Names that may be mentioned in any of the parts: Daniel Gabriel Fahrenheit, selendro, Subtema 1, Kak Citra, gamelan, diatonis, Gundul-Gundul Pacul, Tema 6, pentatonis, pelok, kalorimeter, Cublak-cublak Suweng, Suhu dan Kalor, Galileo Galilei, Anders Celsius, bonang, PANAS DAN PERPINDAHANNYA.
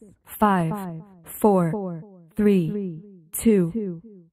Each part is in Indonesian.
5, 4, 3, 2, 1, 0.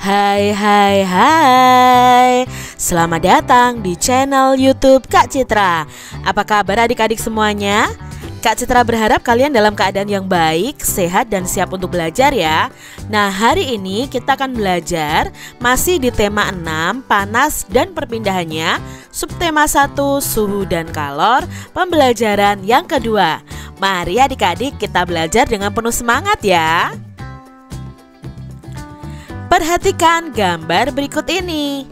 Hai. Selamat datang di channel YouTube Kak Citra. Apa kabar adik-adik semuanya? Kak Citra berharap kalian dalam keadaan yang baik, sehat, dan siap untuk belajar ya. Nah, hari ini kita akan belajar masih di tema 6, panas dan perpindahannya, subtema 1, suhu dan kalor, pembelajaran yang kedua. Mari adik-adik kita belajar dengan penuh semangat ya. Perhatikan gambar berikut ini.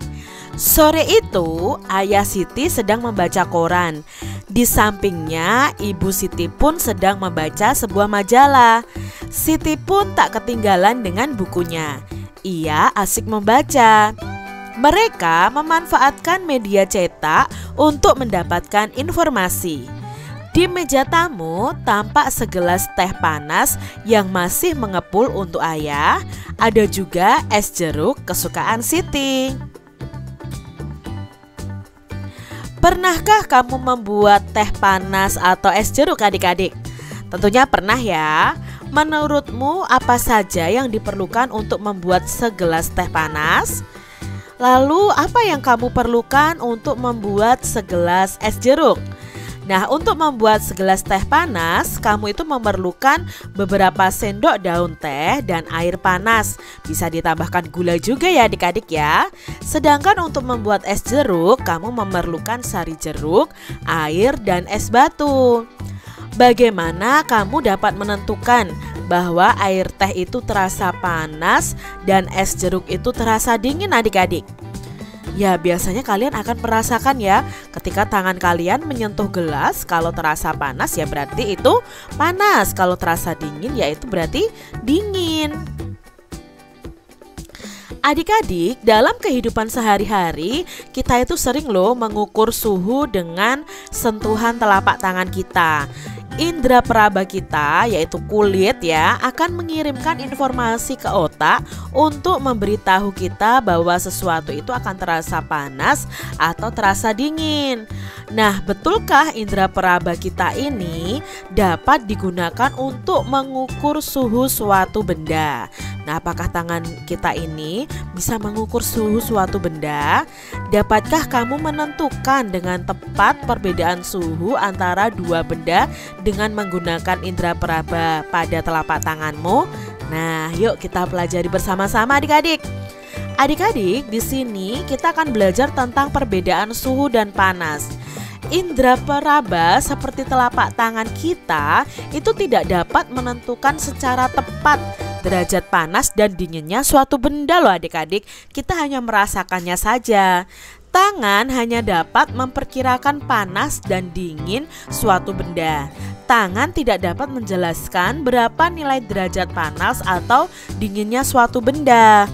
Sore itu, Ayah Siti sedang membaca koran. Di sampingnya, Ibu Siti pun sedang membaca sebuah majalah. Siti pun tak ketinggalan dengan bukunya. Ia asik membaca. Mereka memanfaatkan media cetak untuk mendapatkan informasi. Di meja tamu tampak segelas teh panas yang masih mengepul untuk Ayah. Ada juga es jeruk kesukaan Siti. Pernahkah kamu membuat teh panas atau es jeruk adik-adik? Tentunya pernah ya. Menurutmu apa saja yang diperlukan untuk membuat segelas teh panas? Lalu apa yang kamu perlukan untuk membuat segelas es jeruk? Nah, untuk membuat segelas teh panas, kamu itu memerlukan beberapa sendok daun teh dan air panas. Bisa ditambahkan gula juga ya adik-adik ya. Sedangkan untuk membuat es jeruk, kamu memerlukan sari jeruk, air, dan es batu. Bagaimana kamu dapat menentukan bahwa air teh itu terasa panas dan es jeruk itu terasa dingin adik-adik? Ya, biasanya kalian akan merasakan ya ketika tangan kalian menyentuh gelas. Kalau terasa panas ya berarti itu panas. Kalau terasa dingin ya itu berarti dingin. Adik-adik, dalam kehidupan sehari-hari kita itu sering loh mengukur suhu dengan sentuhan telapak tangan kita. Indra peraba kita, yaitu kulit ya, akan mengirimkan informasi ke otak untuk memberitahu kita bahwa sesuatu itu akan terasa panas atau terasa dingin. Nah, betulkah indra peraba kita ini dapat digunakan untuk mengukur suhu suatu benda? Nah, apakah tangan kita ini bisa mengukur suhu suatu benda? Dapatkah kamu menentukan dengan tepat perbedaan suhu antara dua benda dengan menggunakan indera peraba pada telapak tanganmu? Nah, yuk kita pelajari bersama-sama adik-adik. Adik-adik, di sini kita akan belajar tentang perbedaan suhu dan panas. Indera peraba seperti telapak tangan kita itu tidak dapat menentukan secara tepat derajat panas dan dinginnya suatu benda loh adik-adik. Kita hanya merasakannya saja. Tangan hanya dapat memperkirakan panas dan dingin suatu benda. Tangan tidak dapat menjelaskan berapa nilai derajat panas atau dinginnya suatu benda.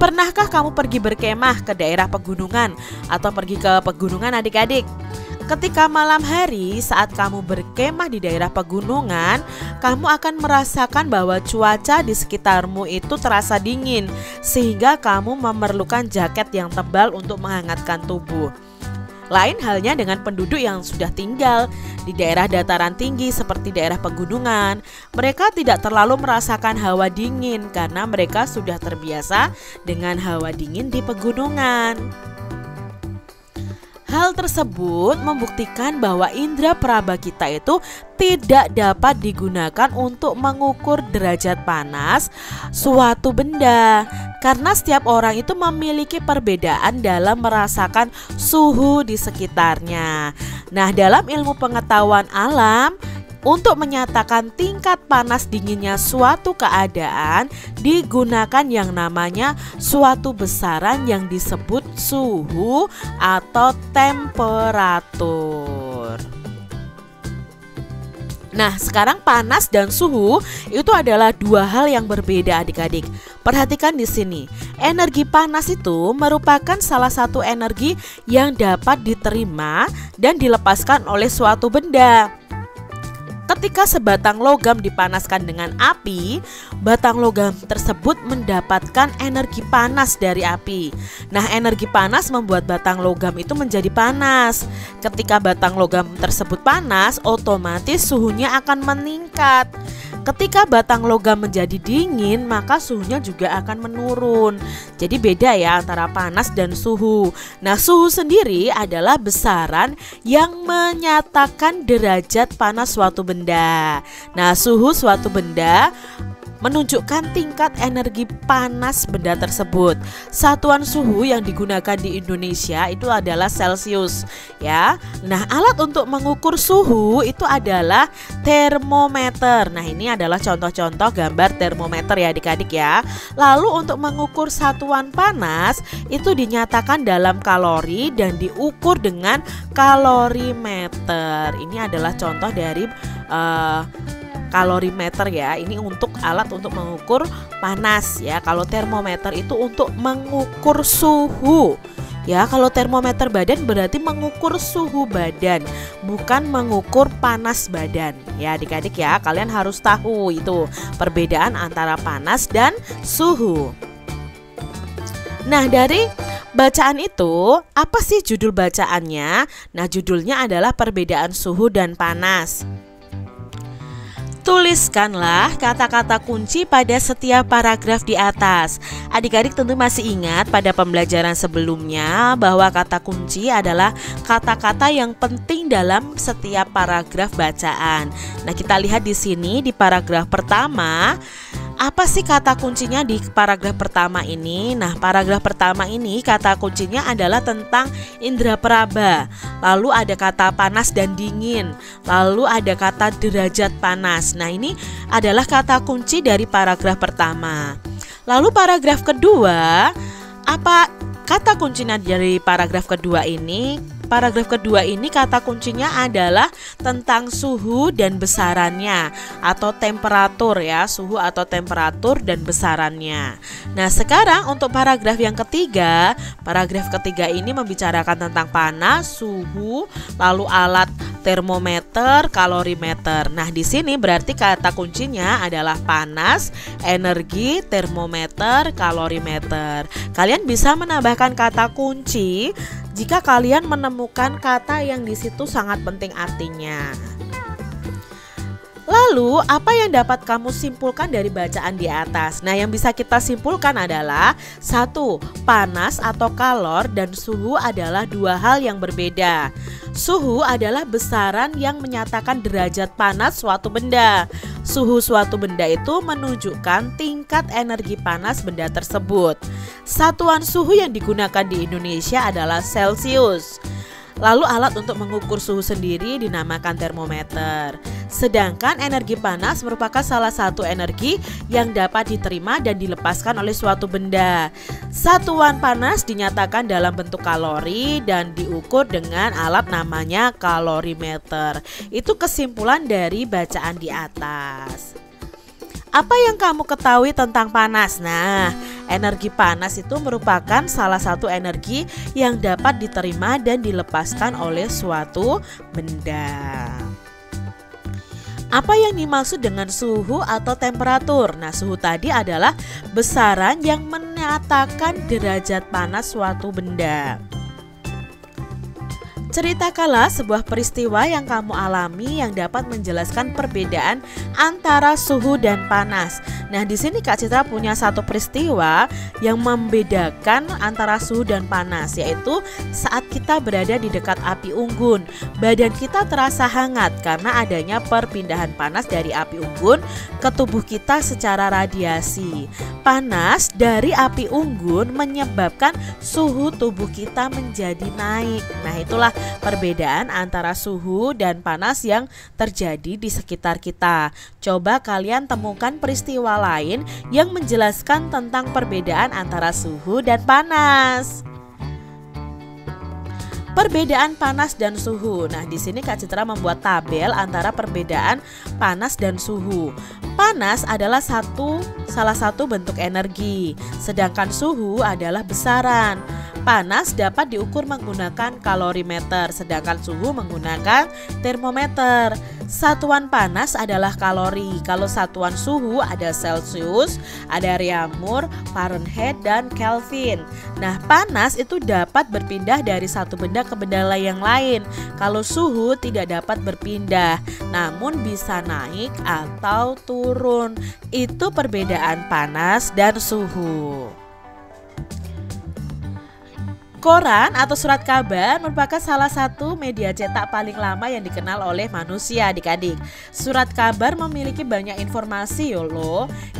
Pernahkah kamu pergi berkemah ke daerah pegunungan atau pergi ke pegunungan adik-adik? Ketika malam hari saat kamu berkemah di daerah pegunungan, kamu akan merasakan bahwa cuaca di sekitarmu itu terasa dingin, sehingga kamu memerlukan jaket yang tebal untuk menghangatkan tubuh. Lain halnya dengan penduduk yang sudah tinggal di daerah dataran tinggi seperti daerah pegunungan. Mereka tidak terlalu merasakan hawa dingin karena mereka sudah terbiasa dengan hawa dingin di pegunungan. Hal tersebut membuktikan bahwa indera peraba kita itu tidak dapat digunakan untuk mengukur derajat panas suatu benda, karena setiap orang itu memiliki perbedaan dalam merasakan suhu di sekitarnya. Nah, dalam ilmu pengetahuan alam, untuk menyatakan tingkat panas dinginnya suatu keadaan digunakan yang namanya suatu besaran yang disebut suhu atau temperatur. Nah, sekarang panas dan suhu itu adalah dua hal yang berbeda adik-adik. Perhatikan di sini. Energi panas itu merupakan salah satu energi yang dapat diterima dan dilepaskan oleh suatu benda. Ketika sebatang logam dipanaskan dengan api, batang logam tersebut mendapatkan energi panas dari api. Nah, energi panas membuat batang logam itu menjadi panas. Ketika batang logam tersebut panas, otomatis suhunya akan meningkat. Ketika batang logam menjadi dingin, maka suhunya juga akan menurun. Jadi beda ya antara panas dan suhu. Nah, suhu sendiri adalah besaran yang menyatakan derajat panas suatu benda. Nah, suhu suatu benda menunjukkan tingkat energi panas benda tersebut. Satuan suhu yang digunakan di Indonesia itu adalah Celsius, ya. Nah, alat untuk mengukur suhu itu adalah termometer. Nah, ini adalah contoh-contoh gambar termometer ya adik-adik ya. Lalu untuk mengukur satuan panas itu dinyatakan dalam kalori dan diukur dengan kalorimeter. Ini adalah contoh dari kalorimeter ya, ini untuk alat untuk mengukur panas ya. Kalau termometer itu untuk mengukur suhu ya. Kalau termometer badan berarti mengukur suhu badan, bukan mengukur panas badan ya adik-adik ya. Kalian harus tahu itu perbedaan antara panas dan suhu. Nah, dari bacaan itu, apa sih judul bacaannya? Nah, judulnya adalah perbedaan suhu dan panas. Tuliskanlah kata-kata kunci pada setiap paragraf di atas. Adik-adik tentu masih ingat pada pembelajaran sebelumnya bahwa kata kunci adalah kata-kata yang penting dalam setiap paragraf bacaan. Nah, kita lihat di sini di paragraf pertama. Apa sih kata kuncinya di paragraf pertama ini? Nah, paragraf pertama ini kata kuncinya adalah tentang indera peraba. Lalu ada kata panas dan dingin. Lalu ada kata derajat panas. Nah, ini adalah kata kunci dari paragraf pertama. Lalu paragraf kedua, apa kata kuncinya dari paragraf kedua ini? Paragraf kedua ini kata kuncinya adalah tentang suhu dan besarannya atau temperatur ya, suhu atau temperatur dan besarannya. Nah, sekarang untuk paragraf yang ketiga, paragraf ketiga ini membicarakan tentang panas, suhu, lalu alat termometer, kalorimeter. Nah, di sini berarti kata kuncinya adalah panas, energi, termometer, kalorimeter. Kalian bisa menambahkan kata kunci jika kalian menemukan kata yang di situ sangat penting artinya. Lalu, apa yang dapat kamu simpulkan dari bacaan di atas? Nah, yang bisa kita simpulkan adalah satu, panas atau kalor dan suhu adalah dua hal yang berbeda. Suhu adalah besaran yang menyatakan derajat panas suatu benda. Suhu suatu benda itu menunjukkan tingkat energi panas benda tersebut. Satuan suhu yang digunakan di Indonesia adalah Celsius. Lalu alat untuk mengukur suhu sendiri dinamakan termometer. Sedangkan energi panas merupakan salah satu energi yang dapat diterima dan dilepaskan oleh suatu benda. Satuan panas dinyatakan dalam bentuk kalori dan diukur dengan alat namanya kalorimeter. Itu kesimpulan dari bacaan di atas. Apa yang kamu ketahui tentang panas? Nah, energi panas itu merupakan salah satu energi yang dapat diterima dan dilepaskan oleh suatu benda. Apa yang dimaksud dengan suhu atau temperatur? Nah, suhu tadi adalah besaran yang menyatakan derajat panas suatu benda. Ceritakanlah sebuah peristiwa yang kamu alami yang dapat menjelaskan perbedaan antara suhu dan panas. Nah, di sini Kak Citra punya satu peristiwa yang membedakan antara suhu dan panas, yaitu saat kita berada di dekat api unggun, badan kita terasa hangat karena adanya perpindahan panas dari api unggun ke tubuh kita secara radiasi. Panas dari api unggun menyebabkan suhu tubuh kita menjadi naik. Nah, itulah perbedaan antara suhu dan panas yang terjadi di sekitar kita. Coba kalian temukan peristiwa lain yang menjelaskan tentang perbedaan antara suhu dan panas. Perbedaan panas dan suhu. Nah, di sini Kak Citra membuat tabel antara perbedaan panas dan suhu. Panas adalah salah satu bentuk energi, sedangkan suhu adalah besaran. Panas dapat diukur menggunakan kalorimeter, sedangkan suhu menggunakan termometer. Satuan panas adalah kalori. Kalau satuan suhu ada Celsius, ada Reaumur, Fahrenheit, dan Kelvin. Nah, panas itu dapat berpindah dari satu benda ke benda yang lain. Kalau suhu tidak dapat berpindah, namun bisa naik atau turun. Itu perbedaan panas dan suhu. Koran atau surat kabar merupakan salah satu media cetak paling lama yang dikenal oleh manusia, adik-adik. Surat kabar memiliki banyak informasi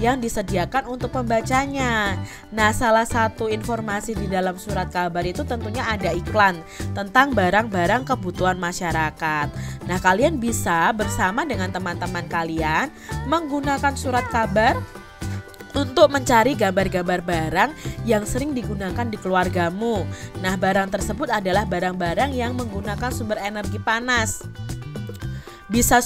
yang disediakan untuk pembacanya. Nah, salah satu informasi di dalam surat kabar itu tentunya ada iklan tentang barang-barang kebutuhan masyarakat. Nah, kalian bisa bersama dengan teman-teman kalian menggunakan surat kabar untuk mencari gambar-gambar barang yang sering digunakan di keluargamu. Nah, barang tersebut adalah barang-barang yang menggunakan sumber energi panas. Bisa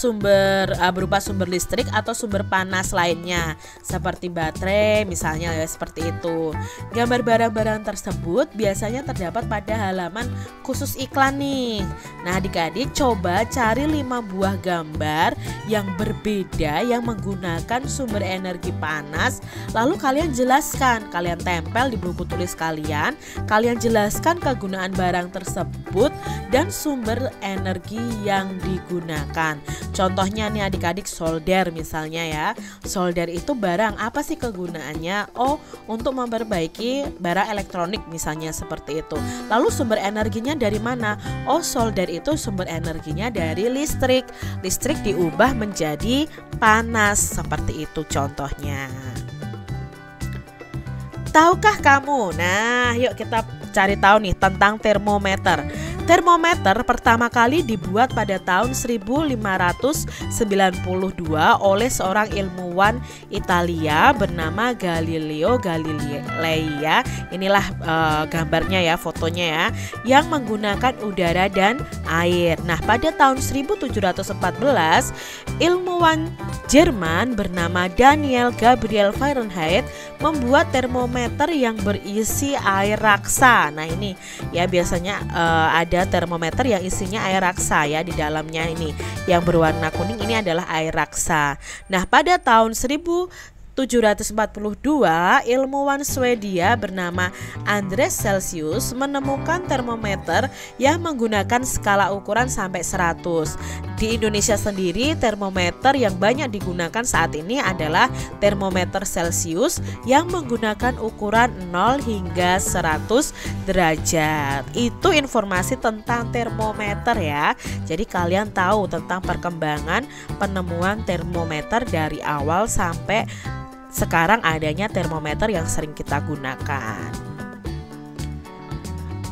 berupa sumber listrik atau sumber panas lainnya, seperti baterai misalnya, ya, seperti itu. Gambar barang-barang tersebut biasanya terdapat pada halaman khusus iklan nih. Nah, adik-adik, coba cari 5 buah gambar yang berbeda yang menggunakan sumber energi panas. Lalu kalian jelaskan, kalian tempel di buku tulis kalian. Kalian jelaskan kegunaan barang tersebut dan sumber energi yang digunakan. Contohnya nih adik-adik, solder misalnya ya. Solder itu barang apa sih kegunaannya? Oh, untuk memperbaiki barang elektronik misalnya, seperti itu. Lalu sumber energinya dari mana? Oh, solder itu sumber energinya dari listrik. Listrik diubah menjadi panas, seperti itu contohnya. Tahukah kamu? Nah, yuk kita cari tahu nih tentang termometer. Termometer pertama kali dibuat pada tahun 1592 oleh seorang ilmuwan Italia bernama Galileo Galilei. Inilah gambarnya ya, fotonya ya, yang menggunakan udara dan air. Nah, pada tahun 1714 ilmuwan Jerman bernama Daniel Gabriel Fahrenheit membuat termometer yang berisi air raksa. Nah, ini ya biasanya ada termometer yang isinya air raksa ya di dalamnya. Ini yang berwarna kuning ini adalah air raksa. Nah, pada tahun 1742 ilmuwan Swedia bernama Anders Celsius menemukan termometer yang menggunakan skala ukuran sampai 100. Di Indonesia sendiri, termometer yang banyak digunakan saat ini adalah termometer Celsius yang menggunakan ukuran 0 hingga 100 derajat. Itu informasi tentang termometer ya. Jadi kalian tahu tentang perkembangan penemuan termometer dari awal sampai sekarang adanya termometer yang sering kita gunakan.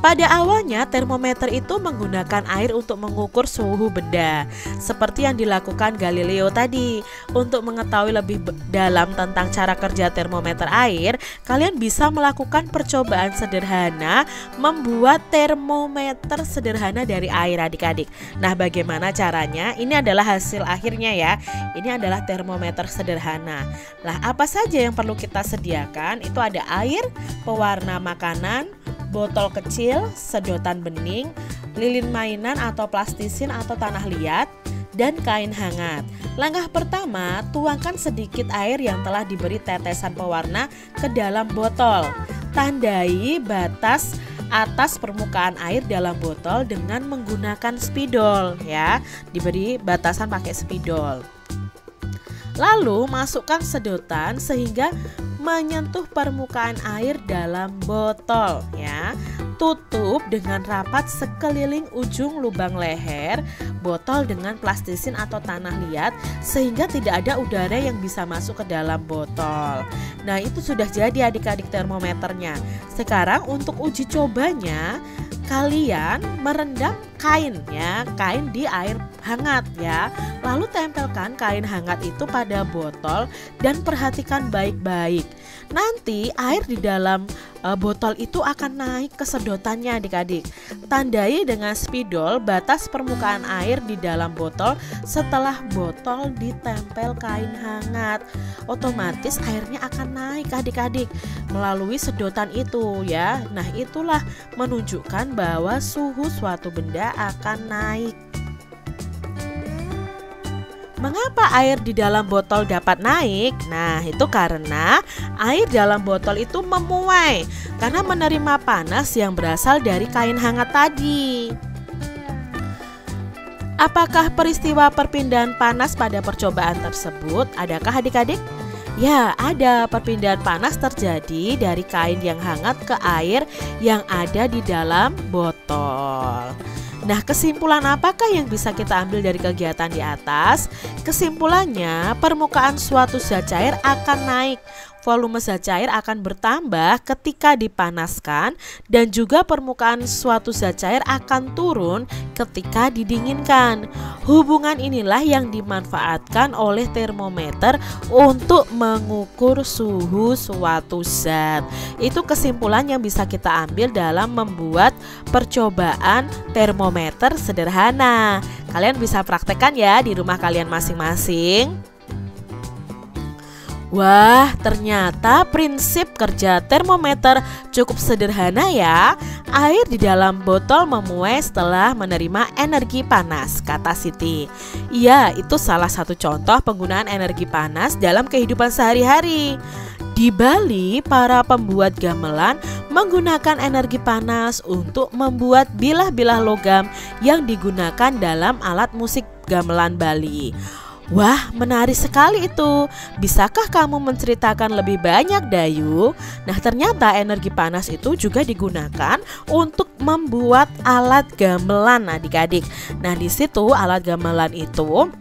Pada awalnya termometer itu menggunakan air untuk mengukur suhu benda, seperti yang dilakukan Galileo tadi. Untuk mengetahui lebih dalam tentang cara kerja termometer air, kalian bisa melakukan percobaan sederhana membuat termometer sederhana dari air, adik-adik. Nah, bagaimana caranya? Ini adalah hasil akhirnya ya. Ini adalah termometer sederhana. Lah, apa saja yang perlu kita sediakan? Itu ada air, pewarna makanan, botol kecil, sedotan bening, lilin mainan atau plastisin atau tanah liat, dan kain hangat. Langkah pertama, tuangkan sedikit air yang telah diberi tetesan pewarna ke dalam botol. Tandai batas atas permukaan air dalam botol dengan menggunakan spidol ya. Diberi batasan pakai spidol. Lalu masukkan sedotan sehingga menyentuh permukaan air dalam botol ya. Tutup dengan rapat sekeliling ujung lubang leher botol dengan plastisin atau tanah liat sehingga tidak ada udara yang bisa masuk ke dalam botol. Nah, itu sudah jadi adik-adik termometernya. Sekarang untuk uji cobanya, kalian merendam kain ya, kain di air hangat ya. Lalu tempelkan kain hangat itu pada botol dan perhatikan baik-baik. Nanti air di dalam botol itu akan naik ke sedotannya adik-adik. Tandai dengan spidol batas permukaan air di dalam botol setelah botol ditempel kain hangat. Otomatis airnya akan naik adik-adik melalui sedotan itu ya. Nah, itulah menunjukkan bahwa suhu suatu benda akan naik. Mengapa air di dalam botol dapat naik? Nah, itu karena air dalam botol itu memuai karena menerima panas yang berasal dari kain hangat tadi. Apakah peristiwa perpindahan panas pada percobaan tersebut? Adakah adik-adik? Ya, ada. Perpindahan panas terjadi dari kain yang hangat ke air yang ada di dalam botol. Nah, kesimpulan apakah yang bisa kita ambil dari kegiatan di atas? Kesimpulannya, permukaan suatu zat cair akan naik. Volume zat cair akan bertambah ketika dipanaskan dan juga permukaan suatu zat cair akan turun ketika didinginkan. Hubungan inilah yang dimanfaatkan oleh termometer untuk mengukur suhu suatu zat. Itu kesimpulan yang bisa kita ambil dalam membuat percobaan termometer sederhana. Kalian bisa praktekkan ya di rumah kalian masing-masing. Wah, ternyata prinsip kerja termometer cukup sederhana ya. Air di dalam botol memuai setelah menerima energi panas, kata Siti. Iya, itu salah satu contoh penggunaan energi panas dalam kehidupan sehari-hari. Di Bali, para pembuat gamelan menggunakan energi panas untuk membuat bilah-bilah logam yang digunakan dalam alat musik gamelan Bali. Wah, menarik sekali itu. Bisakah kamu menceritakan lebih banyak, Dayu? Nah, ternyata energi panas itu juga digunakan untuk membuat alat gamelan adik-adik. Nah, di situ alat gamelan itu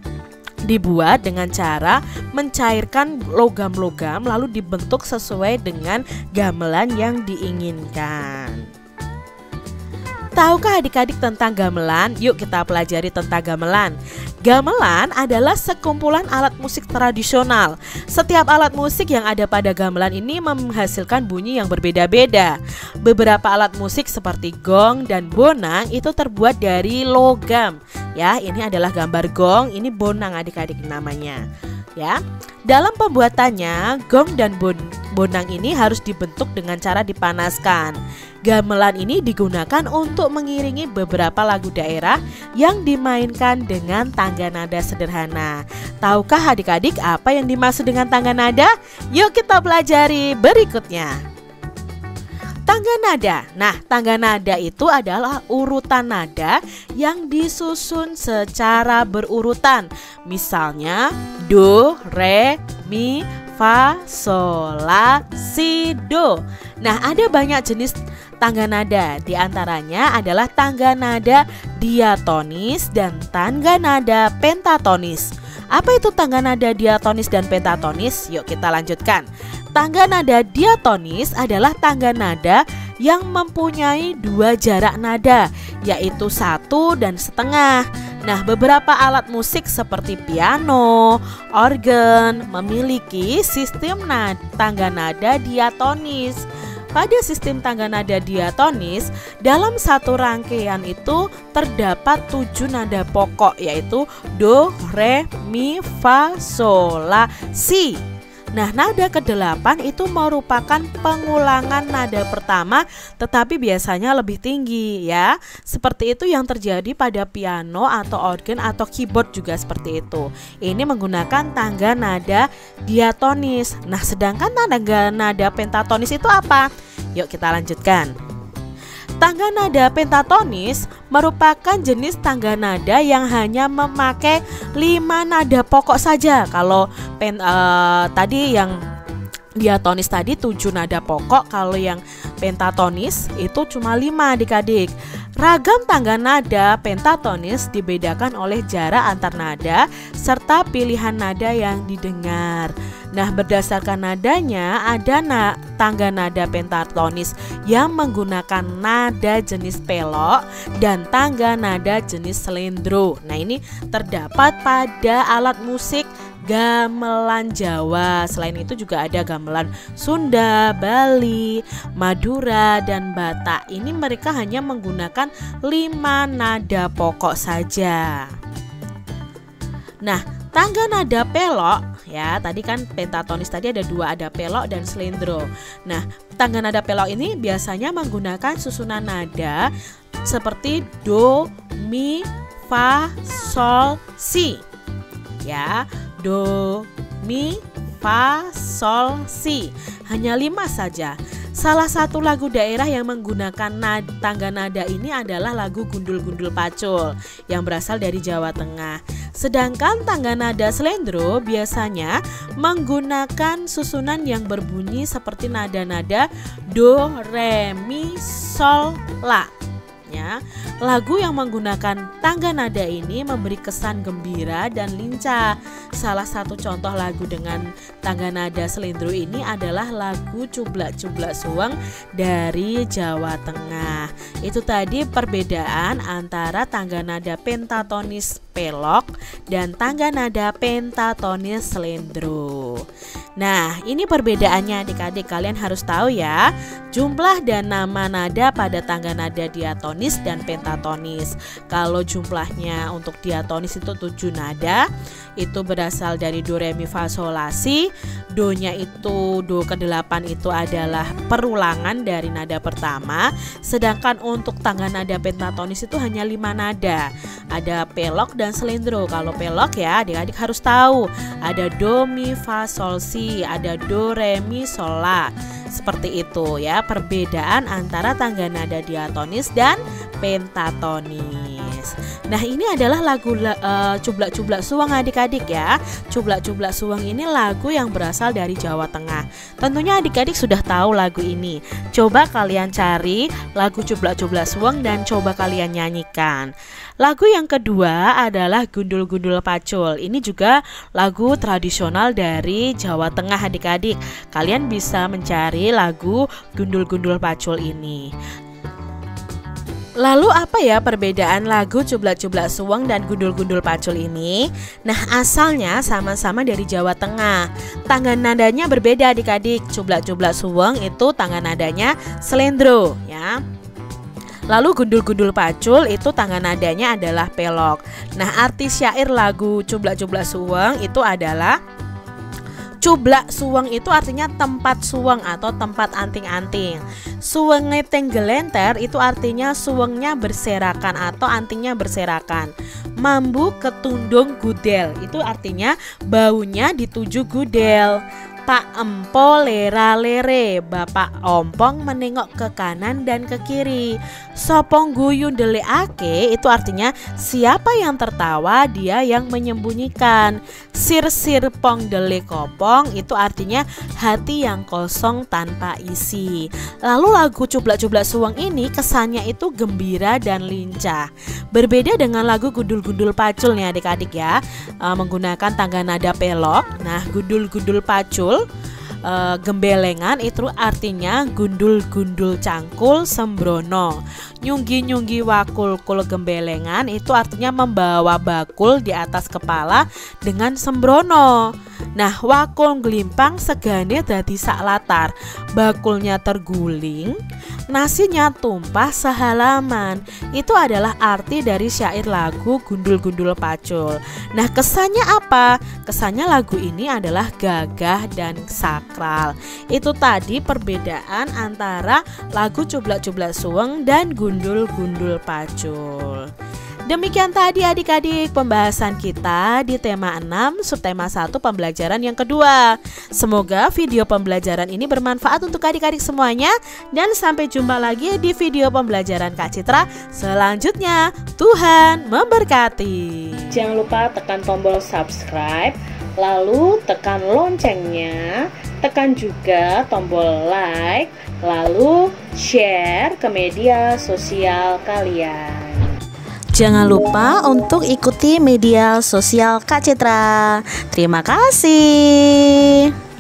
dibuat dengan cara mencairkan logam-logam lalu dibentuk sesuai dengan gamelan yang diinginkan. Tahukah adik-adik tentang gamelan? Yuk kita pelajari tentang gamelan. Gamelan adalah sekumpulan alat musik tradisional. Setiap alat musik yang ada pada gamelan ini menghasilkan bunyi yang berbeda-beda. Beberapa alat musik seperti gong dan bonang itu terbuat dari logam. Ya, ini adalah gambar gong, ini bonang adik-adik namanya. Ya, dalam pembuatannya gong dan bonang ini harus dibentuk dengan cara dipanaskan. Gamelan ini digunakan untuk mengiringi beberapa lagu daerah yang dimainkan dengan tangga nada sederhana. Tahukah adik-adik apa yang dimaksud dengan tangga nada? Yuk kita pelajari berikutnya. Tangga nada. Nah, tangga nada itu adalah urutan nada yang disusun secara berurutan. Misalnya do, re, mi, fa, sol, la, si, do. Nah, ada banyak jenis tangga nada. Di antaranya adalah tangga nada diatonis dan tangga nada pentatonis. Apa itu tangga nada diatonis dan pentatonis? Yuk kita lanjutkan. Tangga nada diatonis adalah tangga nada yang mempunyai dua jarak nada, yaitu 1 dan 1/2. Nah, beberapa alat musik seperti piano, organ memiliki sistem tangga nada diatonis. Pada sistem tangga nada diatonis, dalam satu rangkaian itu terdapat 7 nada pokok, yaitu do, re, mi, fa, sol, la, si. Nah, nada ke-8 itu merupakan pengulangan nada pertama tetapi biasanya lebih tinggi ya. Seperti itu yang terjadi pada piano atau organ atau keyboard juga seperti itu. Ini menggunakan tangga nada diatonis. Nah, sedangkan tangga nada pentatonis itu apa? Yuk kita lanjutkan. Tangga nada pentatonis merupakan jenis tangga nada yang hanya memakai 5 nada pokok saja. Kalau tadi yang diatonis tadi 7 nada pokok, kalau yang pentatonis itu cuma 5 adik-adik. Ragam tangga nada pentatonis dibedakan oleh jarak antar nada serta pilihan nada yang didengar. Nah, berdasarkan nadanya ada tangga nada pentatonis yang menggunakan nada jenis pelok dan tangga nada jenis selendro. Nah, ini terdapat pada alat musik gamelan Jawa. Selain itu juga ada gamelan Sunda, Bali, Madura, dan Batak. Ini mereka hanya menggunakan 5 nada pokok saja. Nah, tangga nada pelok ya, tadi kan pentatonis tadi ada 2, ada pelok dan selendro. Nah, tangga nada pelok ini biasanya menggunakan susunan nada seperti do, mi, fa, sol, si. Ya, do, mi, fa, sol, si. Hanya 5 saja. Salah satu lagu daerah yang menggunakan tangga nada ini adalah lagu Gundul-Gundul Pacul yang berasal dari Jawa Tengah. Sedangkan tangga nada selendro biasanya menggunakan susunan yang berbunyi seperti nada-nada do, re, mi, sol, la. Lagu yang menggunakan tangga nada ini memberi kesan gembira dan lincah. Salah satu contoh lagu dengan tangga nada selendro ini adalah lagu Cublak-cublak Suweng dari Jawa Tengah. Itu tadi perbedaan antara tangga nada pentatonis pelok dan tangga nada pentatonis selendro. Nah, ini perbedaannya adik-adik, kalian harus tahu ya. Jumlah dan nama nada pada tangga nada diatonis dan pentatonis. Kalau jumlahnya untuk diatonis itu 7 nada, itu berasal dari do, re, mi, fa, sol, la, si. Do-nya itu do ke-8 itu adalah perulangan dari nada pertama. Sedangkan untuk tangga nada pentatonis itu hanya 5 nada. Ada pelok dan selendro. Kalau pelok ya adik-adik harus tahu, ada do, mi, fa, sol, si, ada do, re, mi, sol, la. Seperti itu ya perbedaan antara tangga nada diatonis dan pentatonis. Nah, ini adalah lagu Cublak-cublak Suweng adik-adik ya. Cublak-cublak Suweng ini lagu yang berasal dari Jawa Tengah. Tentunya adik-adik sudah tahu lagu ini. Coba kalian cari lagu Cublak-cublak Suweng dan coba kalian nyanyikan. Lagu yang kedua adalah Gundul-Gundul Pacul. Ini juga lagu tradisional dari Jawa Tengah adik-adik. Kalian bisa mencari lagu Gundul-Gundul Pacul ini. Lalu apa ya perbedaan lagu Cublak-cublak Suweng dan Gundul-Gundul Pacul ini? Nah, asalnya sama-sama dari Jawa Tengah. Tangga nadanya berbeda adik-adik. Cublak-cublak Suweng itu tangga nadanya selendro ya. Lalu Gundul-Gundul Pacul itu tangga nadanya adalah pelok. Nah, arti syair lagu Cublak-cublak Suweng itu adalah Cublak Suweng itu artinya tempat suweng atau tempat anting-anting. Suwenge tenggelenter itu artinya suwengnya berserakan atau antingnya berserakan. Mambu ketundung gudel itu artinya baunya dituju gudel. Pak empo lera lere, bapak ompong menengok ke kanan dan ke kiri. Sopong guyu ndeleake itu artinya siapa yang tertawa dia yang menyembunyikan. Sir-sir pong dele kopong itu artinya hati yang kosong tanpa isi. Lalu lagu Cublak-cublak Suweng ini kesannya itu gembira dan lincah. Berbeda dengan lagu Gundul-Gundul Pacul nih adik-adik ya, menggunakan tangga nada pelok. Nah, Gundul-Gundul Pacul gembelengan itu artinya gundul-gundul cangkul sembrono. Nyunggi-nyunggi wakul-kul gembelengan itu artinya membawa bakul di atas kepala dengan sembrono. Nah, wakul ngelimpang segane dadi sak latar, bakulnya terguling, nasinya tumpah sehalaman. Itu adalah arti dari syair lagu Gundul-Gundul Pacul. Nah, kesannya apa? Kesannya lagu ini adalah gagah dan sakral. Itu tadi perbedaan antara lagu Cublak-cublak Suweng dan Gundul-Gundul Pacul. Demikian tadi adik-adik pembahasan kita di tema 6 subtema 1 pembelajaran yang kedua. Semoga video pembelajaran ini bermanfaat untuk adik-adik semuanya. Dan sampai jumpa lagi di video pembelajaran Kak Citra selanjutnya. Tuhan memberkati. Jangan lupa tekan tombol subscribe, lalu tekan loncengnya, tekan juga tombol like, lalu share ke media sosial kalian. Jangan lupa untuk ikuti media sosial Kak Citra. Terima kasih.